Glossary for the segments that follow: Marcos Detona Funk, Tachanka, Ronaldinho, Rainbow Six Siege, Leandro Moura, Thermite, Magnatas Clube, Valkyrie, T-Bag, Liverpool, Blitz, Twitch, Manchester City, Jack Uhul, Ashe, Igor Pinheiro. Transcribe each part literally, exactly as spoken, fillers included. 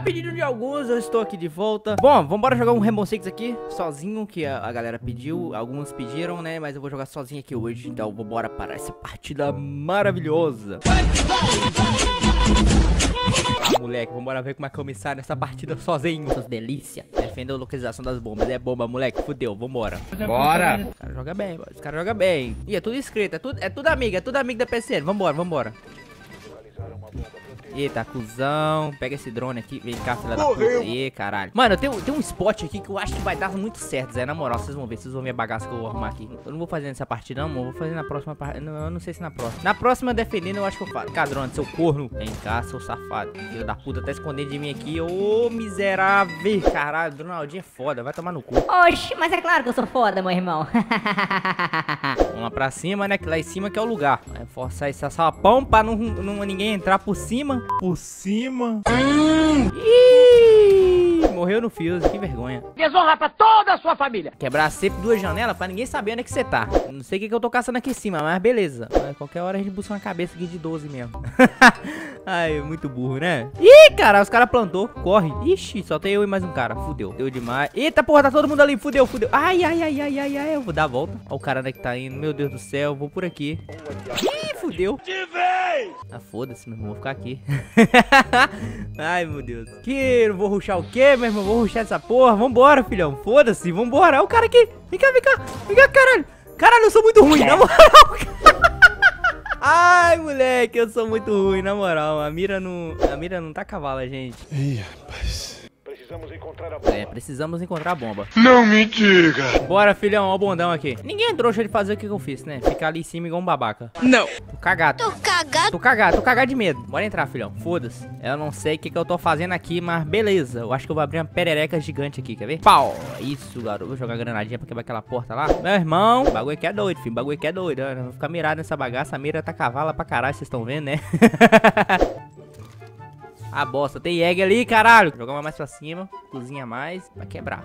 A pedido de alguns, eu estou aqui de volta. Bom, vambora jogar um Rainbow Six aqui, sozinho, que a, a galera pediu. Alguns pediram, né, mas eu vou jogar sozinho aqui hoje. Então, vambora para essa partida maravilhosa. Ah, moleque, vambora ver como é que eu me saio nessa partida sozinho. Essas delícias. Defenda a localização das bombas. É bomba, moleque, fudeu, vambora. Bora. Os caras jogam bem, os caras jogam bem. Ih, é tudo inscrito, é tudo, é tudo amigo, é tudo amigo da P C. Vambora, vambora. Eita, cuzão. Pega esse drone aqui. Vem cá, filha da puta. Aí, caralho. Mano, tem, tem um spot aqui que eu acho que vai dar muito certo, Zé. Na moral, vocês vão ver. Vocês vão ver a bagaça que eu vou arrumar aqui. Eu não vou fazer nessa partida, não, amor. Vou fazer na próxima partida. Não, eu não sei se na próxima. Na próxima, defendendo, eu acho que eu faço. Cadrone, seu corno. Vem cá, seu safado. Filho da puta, tá escondendo de mim aqui. Ô, miserável. Caralho, o Dronaldinho é foda. Vai tomar no cu. Oxi, mas é claro que eu sou foda, meu irmão. Vamos lá pra cima, né? Que lá em cima que é o lugar. Vai forçar esse sapão pra não, não ninguém entrar por cima. Por cima. Hum. Ih, morreu no fio, que vergonha. Desonra pra toda a sua família. Quebrar sempre duas janelas pra ninguém saber onde é que você tá. Não sei o que, que eu tô caçando aqui em cima, mas beleza. Mas qualquer hora a gente busca uma cabeça aqui de doze mesmo. Ai, muito burro, né? Ih, cara, os caras plantou. Corre. Ixi, só tem eu e mais um cara. Fudeu. Deu demais. Eita, porra, tá todo mundo ali. Fudeu, fudeu. Ai, ai, ai, ai, ai, ai. Eu vou dar a volta. Ó o cara né, que tá indo. Meu Deus do céu, vou por aqui. Ih, fudeu. Ah, foda-se, meu irmão. Vou ficar aqui. Ai, meu Deus. Que não vou rushar o quê, meu irmão? Vou rushar essa porra. Vambora, filhão. Foda-se, vambora. É o cara aqui. Vem cá, vem cá. Vem cá, caralho. Caralho, eu sou muito ruim. Na moral, cara. Ai, moleque, eu sou muito ruim, na moral. A mira não, a mira não tá cavala, gente. Ih, rapaz. Precisamos encontrar a bomba. É, precisamos encontrar a bomba. Não me diga. Bora, filhão, ó o bondão aqui. Ninguém é trouxa de fazer o que eu fiz, né? Ficar ali em cima igual um babaca. Não. Tô cagado. Tô cagado. Tô cagado, tô cagado de medo. Bora entrar, filhão. Foda-se. Eu não sei o que, que eu tô fazendo aqui, mas beleza. Eu acho que eu vou abrir uma perereca gigante aqui, quer ver? Pau. Isso, garoto. Vou jogar granadinha pra quebrar aquela porta lá. Meu irmão, o bagulho aqui é doido, filho. O bagulho aqui é doido. Eu vou ficar mirado nessa bagaça. A mira tá cavala pra caralho, vocês estão vendo, né? A bosta, tem egg ali, caralho. Jogar uma mais pra cima, cozinha mais. Vai quebrar.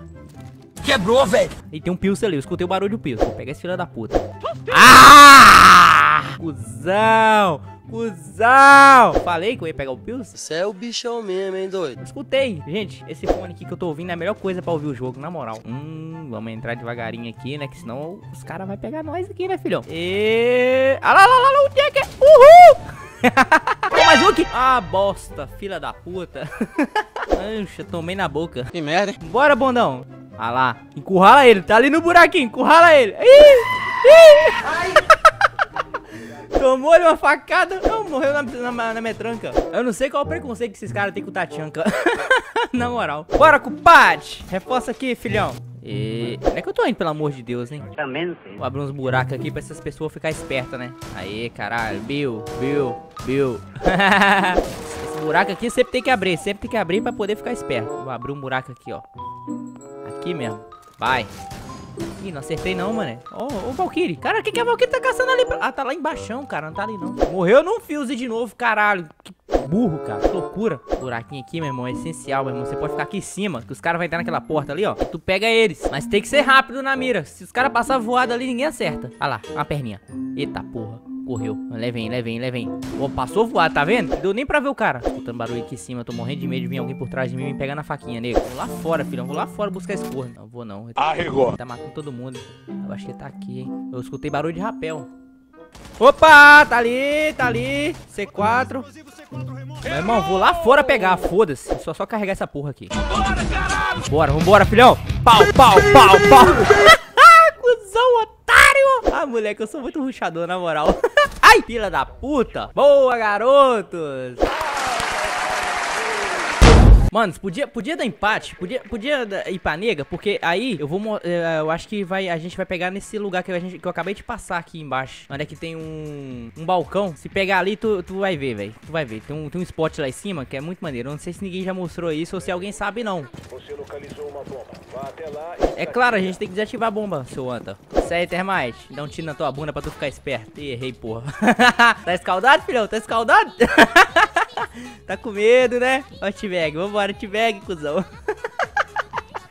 Quebrou, velho. E tem um pilso ali, eu escutei o barulho do pilso. Pega esse filho da puta. Ah! Cusão, cusão. Falei que eu ia pegar o pilso. Você é o bichão mesmo, hein, doido. Escutei. Gente, esse fone aqui que eu tô ouvindo é a melhor coisa pra ouvir o jogo, na moral. Hum, vamos entrar devagarinho aqui, né, que senão os caras vão pegar nós aqui, né, filhão. E... Ah lá, lá, lá, lá, o Jack Uhul. Mais um aqui. Ah, bosta, filha da puta. Ancha, tomei na boca. Que merda, hein? Bora, bondão. Ah lá, encurrala ele, tá ali no buraquinho. Encurrala ele. Ih, ih. Ai. Tomou-lhe uma facada. Não, morreu na, na, na metranca. Eu não sei qual é o preconceito que esses caras têm com o Tachanka. Na moral. Bora, compadre. Reforça aqui, filhão. E... Onde é que eu tô indo, pelo amor de Deus, hein? Também não sei. Vou abrir uns buracos aqui pra essas pessoas ficarem espertas, né? Aê, caralho. Bill, Bill, Bill. Esse buraco aqui sempre tem que abrir. Sempre tem que abrir pra poder ficar esperto. Vou abrir um buraco aqui, ó. Aqui mesmo. Vai. Ih, não acertei não, mané. Ó, oh, o oh, Valkyrie. Cara, o que que a Valkyrie tá caçando ali? Pra... Ah, tá lá embaixo, cara. Não tá ali, não. Morreu num fuse de novo, caralho. Que... burro, cara, que loucura. Buraquinho aqui, meu irmão, é essencial, meu irmão. Você pode ficar aqui em cima, que os caras vão entrar naquela porta ali, ó. E tu pega eles, mas tem que ser rápido na mira. Se os caras passar voado ali, ninguém acerta. Olha lá, uma perninha. Eita porra, correu. Levem, levem, levem. Ó, passou voado, tá vendo? Não deu nem pra ver o cara. Escutando barulho aqui em cima, eu tô morrendo de medo de vir alguém por trás de mim e me pegar na faquinha, nego. Vou lá fora, filhão, vou lá fora buscar esse corno. Não vou não. Arregou. Tá matando todo mundo. Eu acho que ele tá aqui, hein. Eu escutei barulho de rapel. Opa, tá ali, tá ali. C quatro. Meu irmão, vou lá fora pegar, foda-se. Só só carregar essa porra aqui. Bora, caralho! Bora, vambora, filhão! Pau, pau, pau, pau! Cusão, otário! Ah, moleque, eu sou muito rushador, na moral. Ai, filha da puta! Boa, garotos! Mano, podia, podia dar empate, podia, podia ir pra nega, porque aí eu vou, eu acho que vai, a gente vai pegar nesse lugar que, a gente, que eu acabei de passar aqui embaixo. Onde é que tem um, um balcão, se pegar ali tu, tu vai ver, velho, tu vai ver. Tem um, tem um spot lá em cima que é muito maneiro, eu não sei se ninguém já mostrou isso ou se alguém sabe não. Você localizou uma bomba, vá até lá e... É claro, a gente tem que desativar a bomba, seu anta. Isso aí, Thermite, dá um tiro na tua bunda pra tu ficar esperto. Ih, errei, porra. Tá escaldado, filhão? Tá escaldado? Tá com medo, né? Ó, T-Bag, vambora, T-Bag, cuzão.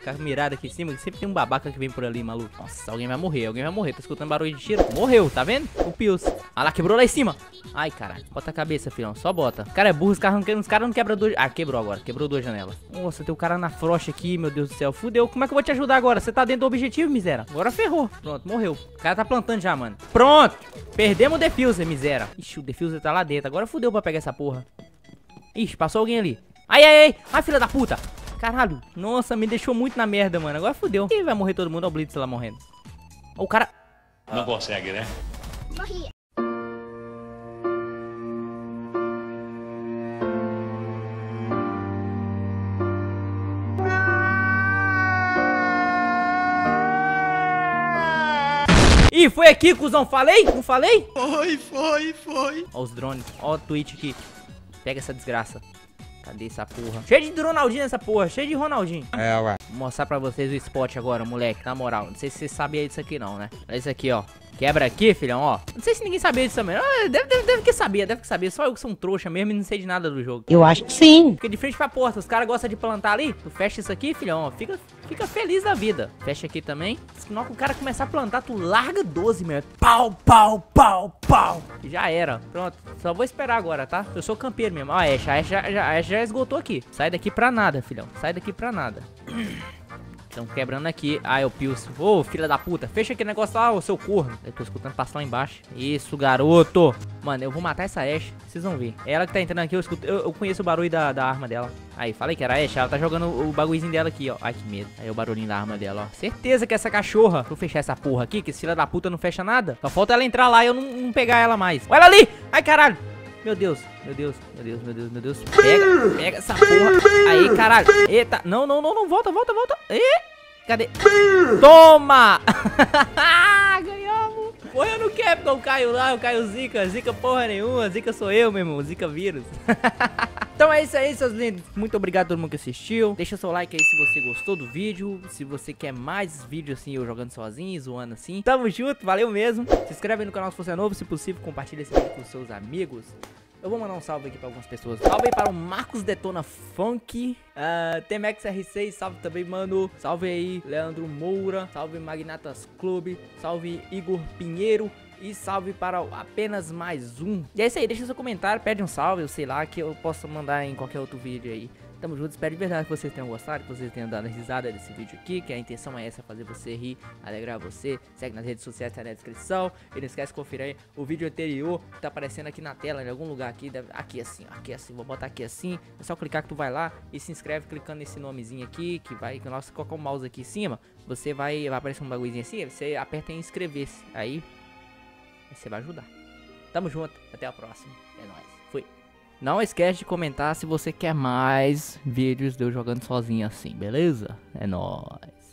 Ficar mirado aqui em cima, sempre tem um babaca que vem por ali, maluco. Nossa, alguém vai morrer, alguém vai morrer. Tá escutando barulho de tiro? Morreu, tá vendo? O Pius. Ah lá, quebrou lá em cima. Ai, caralho. Bota a cabeça, filhão, só bota. Cara, é burro, os caras não, cara não quebram dois... Ah, quebrou agora, quebrou duas janelas. Nossa, tem o cara na frocha aqui, meu Deus do céu. Fudeu, como é que eu vou te ajudar agora? Você tá dentro do objetivo, miséria? Agora ferrou. Pronto, morreu. O cara tá plantando já, mano. Pronto. Perdemos o defuser, miséria. Ixi, o defuser tá lá dentro. Agora fudeu pra pegar essa porra. Ixi, passou alguém ali. Ai, ai, ai. Ai, filha da puta. Caralho. Nossa, me deixou muito na merda, mano. Agora fodeu. Ih, vai morrer todo mundo. Olha o Blitz lá morrendo. Ó, o cara... Não consegue, né? Morri. Ih, foi aqui, cuzão. Falei? Não falei? Foi, foi, foi. Ó os drones. Ó o Twitch aqui. Pega essa desgraça. Cadê essa porra? Cheio de Ronaldinho essa porra, cheio de Ronaldinho. É, ué. Vou mostrar pra vocês o spot agora, moleque, na moral. Não sei se vocês sabiam disso aqui não, né? Olha isso aqui, ó. Quebra aqui, filhão, ó. Não sei se ninguém sabia disso também. Deve, deve, deve que sabia, deve que sabia. Só eu que sou um trouxa mesmo e não sei de nada do jogo. Eu acho que sim. Fica de frente pra porta, os caras gostam de plantar ali. Tu fecha isso aqui, filhão, ó. Fica, fica feliz da vida. Fecha aqui também. Na hora que o cara começar a plantar, tu larga doze, meu. Pau, pau, pau, pau. Já era. Pronto, só vou esperar agora, tá? Eu sou campeiro mesmo. Ó, a Ashe, a Ashe, já, já, a Ashe já esgotou aqui. Sai daqui pra nada, filhão. Sai daqui pra nada. Estão quebrando aqui. Ai, o Pius. Ô, oh, filha da puta. Fecha aquele negócio lá, ô, seu corno. Eu tô escutando passar lá embaixo. Isso, garoto. Mano, eu vou matar essa Ashe. Vocês vão ver. Ela que tá entrando aqui, eu escuto. Eu, eu conheço o barulho da, da arma dela. Aí, falei que era a Ashe. Ela tá jogando o bagulhozinho dela aqui, ó. Ai, que medo. Aí, o barulhinho da arma dela, ó. Certeza que essa cachorra. Vou fechar essa porra aqui, que esse filha da puta não fecha nada. Só falta ela entrar lá e eu não, não pegar ela mais. Olha ali. Ai, caralho. Meu Deus, meu Deus, meu Deus, meu Deus, meu Deus. Pega, pega essa porra. Aí, caralho. Eita. Não, não, não, não. Volta, volta, volta. E... Cadê? Toma! Ganhamos. Porra, eu não quero porque eu caio lá, eu caio zica. Zica porra nenhuma. Zica sou eu, meu irmão. Zica vírus. Então é isso aí, seus lindos. Muito obrigado a todo mundo que assistiu. Deixa seu like aí se você gostou do vídeo. Se você quer mais vídeos assim, eu jogando sozinho, zoando assim. Tamo junto, valeu mesmo. Se inscreve aí no canal se você é novo. Se possível, compartilha esse vídeo com seus amigos. Eu vou mandar um salve aqui pra algumas pessoas. Salve aí para o Marcos Detona Funk. Uh, T M X R seis, salve também, mano. Salve aí, Leandro Moura. Salve, Magnatas Clube. Salve, Igor Pinheiro. E salve para apenas mais um. E é isso aí, deixa seu comentário, pede um salve, eu sei lá, que eu posso mandar em qualquer outro vídeo aí. Tamo junto, espero de verdade que vocês tenham gostado, que vocês tenham dado risada desse vídeo aqui, que a intenção é essa, fazer você rir, alegrar você. Segue nas redes sociais, tá na descrição. E não esquece de conferir aí o vídeo anterior, que tá aparecendo aqui na tela, em algum lugar aqui, aqui assim, aqui assim, vou botar aqui assim. É só clicar que tu vai lá e se inscreve clicando nesse nomezinho aqui, que vai, que nós colocar o mouse aqui em cima, você vai, vai aparecer um bagulhozinho assim, você aperta em inscrever-se, aí... Você vai ajudar. Tamo junto. Até a próxima. É nóis. Fui. Não esquece de comentar se você quer mais vídeos de eu jogando sozinho assim, beleza? É nóis.